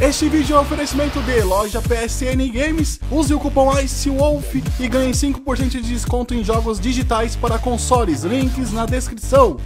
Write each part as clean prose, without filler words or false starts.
Este vídeo é um oferecimento de loja PSN Games. Use o cupom IceWolf e ganhe 5% de desconto em jogos digitais para consoles. Links na descrição.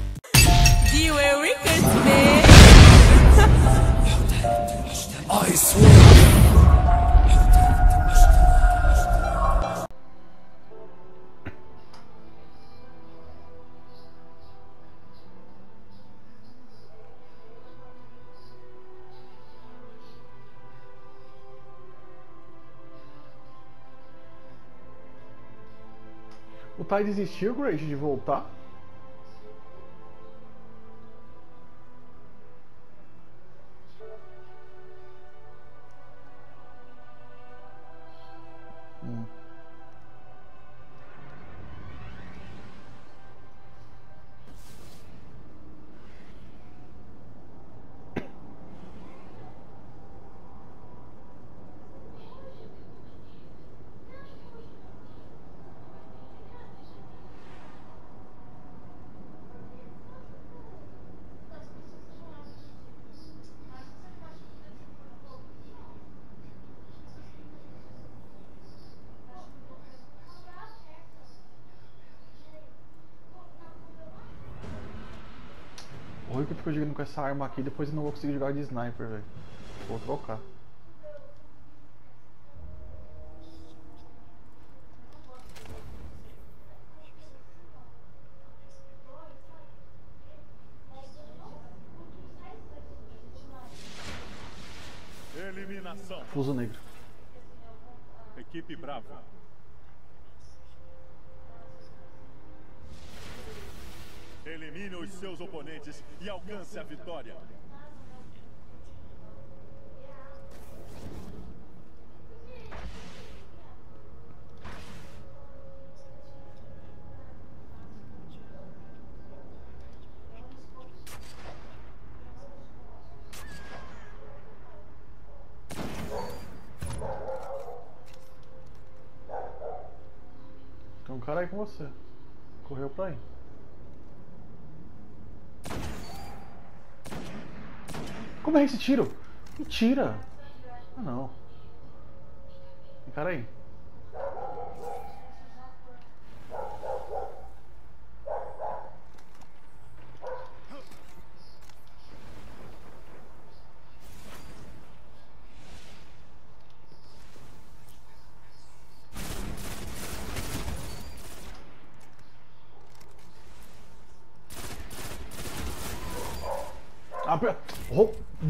O Ty desistiu, Grace, de voltar? Que ficou jogando com essa arma aqui, depois eu não vou conseguir jogar de sniper, velho. Vou trocar. Eliminação. Fuso negro. Equipe brava. Elimine os seus oponentes e alcance a vitória. Tem um cara aí com você. Correu pra aí. Como é esse tiro? Mentira! Ah, não. Encara aí.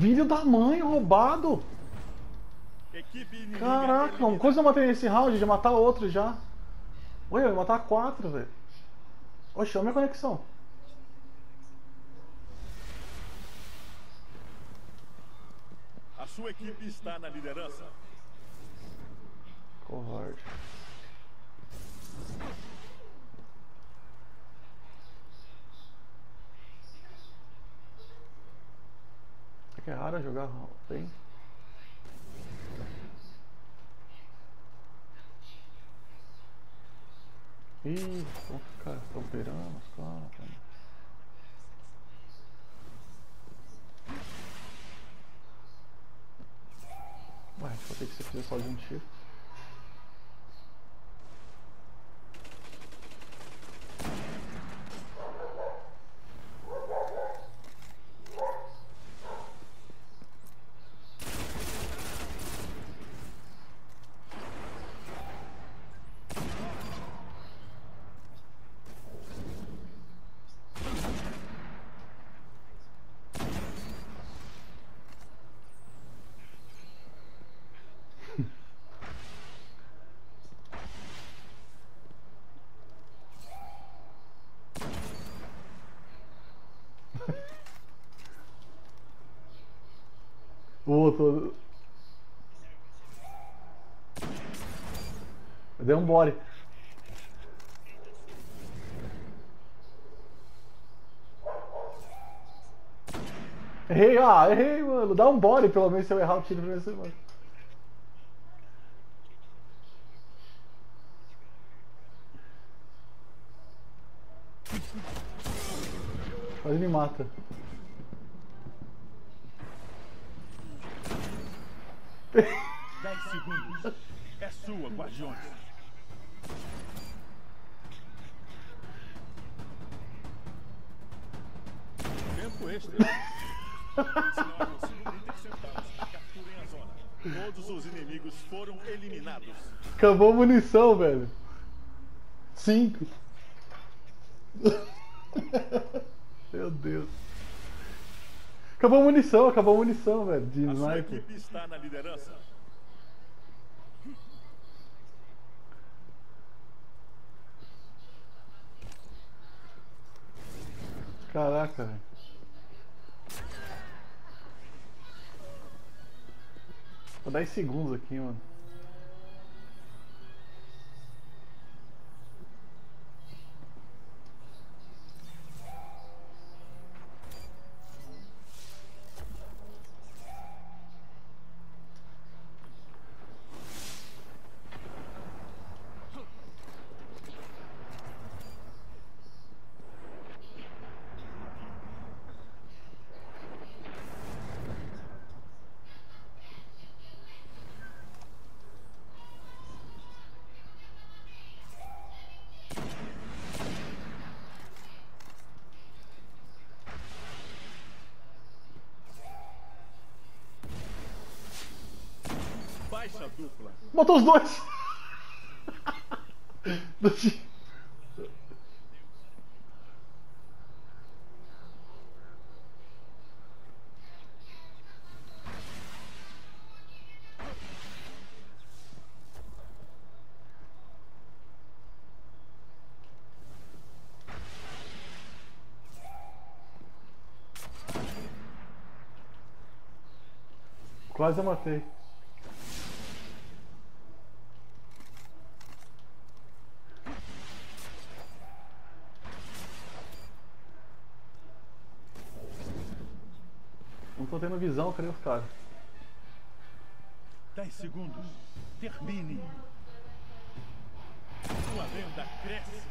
Filho da mãe, roubado! Caraca, uma coisa eu matei nesse round, de matar outro já. Olha, eu ia matar 4, velho. Oxe, olha a minha conexão. A sua equipe está na liderança. Covarde. Que é raro jogar bem. Ih, vamos ficar operando os caras. Ué, vou ter que se fazer só de um tiro. Todo. Eu dei um body. Errei, errei, mano. Dá um body pelo menos se eu errar o tiro pra você, mano. Quase me mata. 10 segundos. É sua, Guardiões. Tempo extra. Sinal possível interceptados. Capturem a zona. Todos os inimigos foram eliminados. Acabou a munição, velho. 5. Meu Deus. Acabou a munição, velho. De a sua equipe está na liderança. Caraca, velho. Vou 10 segundos aqui, mano. Botou os dois! Quase eu matei. Não tô tendo visão, cadê os caras? 10 segundos, termine. Sua venda cresce.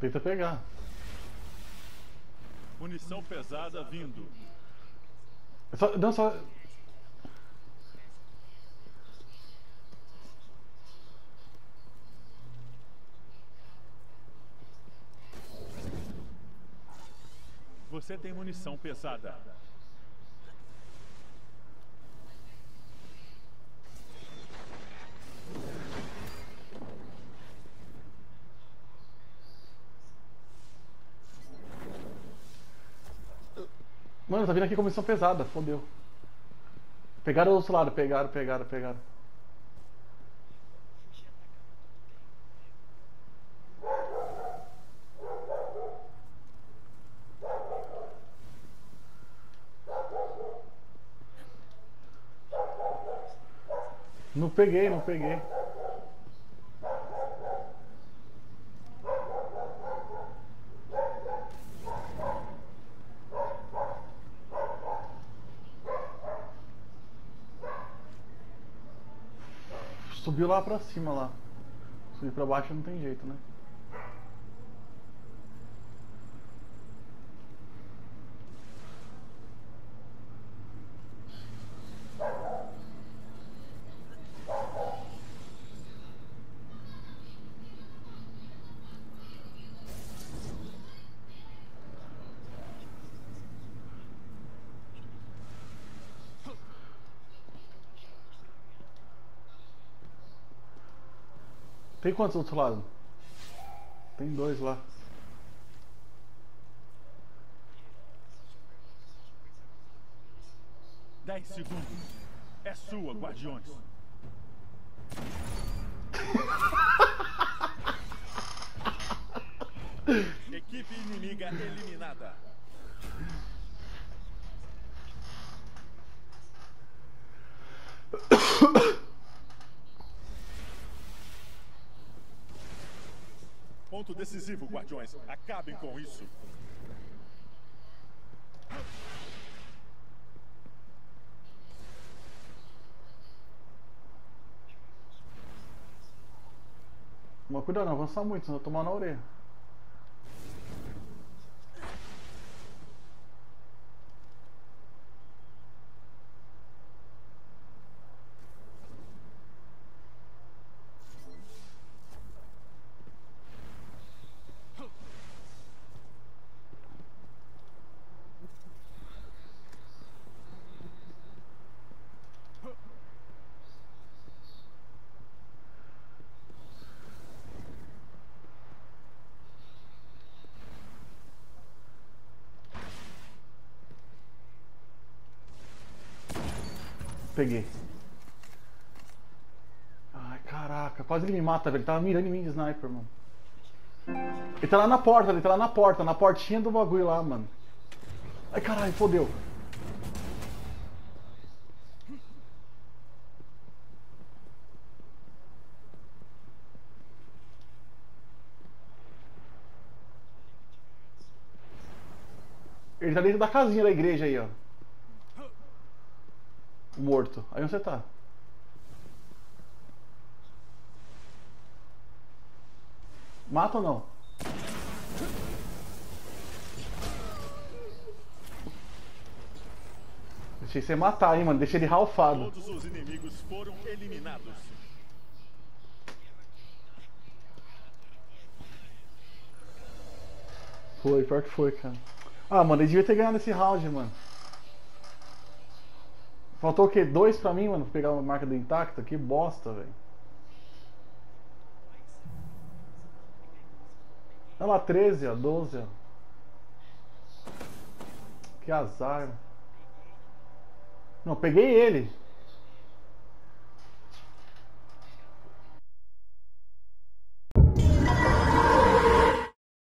Tenta pegar. Munição pesada vindo. Não, só. Você tem munição pesada. Mano, tá vindo aqui com munição pesada, fodeu. Pegaram o outro lado, pegaram. Não peguei. Subiu lá pra cima lá. Subir pra baixo não tem jeito, né? Tem quantos do outro lado? Tem 2 lá. Dez segundos. É sua, Guardiões. Equipe inimiga eliminada. Ponto decisivo, Guardiões. Acabem com isso. Mas cuidado, não avançar muito, senão eu tomar na orelha. Peguei. Ai, caraca, quase ele me mata, velho. Ele tava mirando em mim de sniper, mano. Ele tá lá na porta, ele tá lá na portinha do bagulho lá, mano. Ai, caralho, fodeu. Ele tá dentro da casinha da igreja aí, ó. Morto. Aí onde você tá? Mata ou não? Deixei você matar, hein, mano. Deixei ele ralfado. Todos os inimigos foram eliminados. Foi, pior que foi, cara. Ah, mano, ele devia ter ganhado esse round, mano. Faltou o quê? 2 pra mim, mano, pra pegar uma marca do intacto? Que bosta, velho. Olha lá, 13, ó, 12, ó. Que azar. Não, peguei ele.